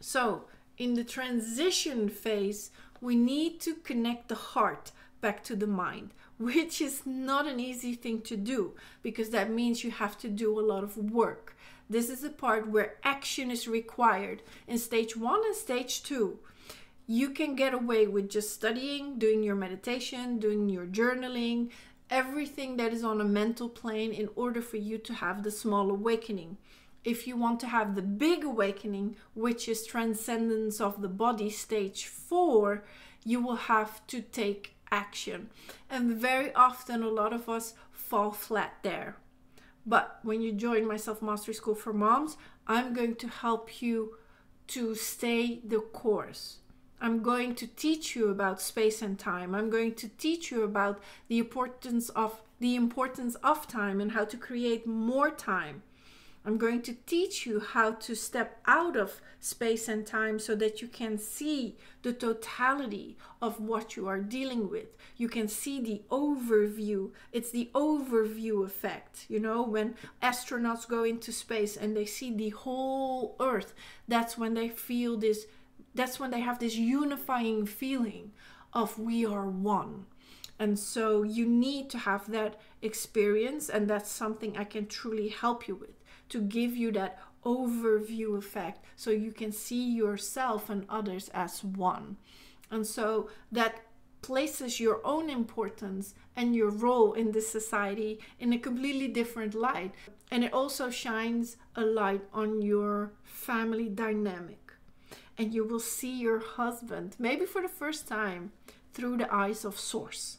So in the transition phase, we need to connect the heart back to the mind, which is not an easy thing to do, because that means you have to do a lot of work. This is the part where action is required. In stage 1 and stage 2, you can get away with just studying, doing your meditation, doing your journaling, everything that is on a mental plane in order for you to have the small awakening. If you want to have the big awakening, which is transcendence of the body, stage 4, you will have to take action. And very often a lot of us fall flat there. But when you join my Self-Mastery School for Moms, I'm going to help you to stay the course. I'm going to teach you about space and time. I'm going to teach you about the importance of time and how to create more time. I'm going to teach you how to step out of space and time so that you can see the totality of what you are dealing with. You can see the overview. It's the overview effect. You know, when astronauts go into space and they see the whole Earth, that's when they feel this, that's when they have this unifying feeling of we are one. And so you need to have that experience, and that's something I can truly help you with, to give you that overview effect so you can see yourself and others as one. And so that places your own importance and your role in this society in a completely different light. And it also shines a light on your family dynamic. And you will see your husband, maybe for the first time, through the eyes of source.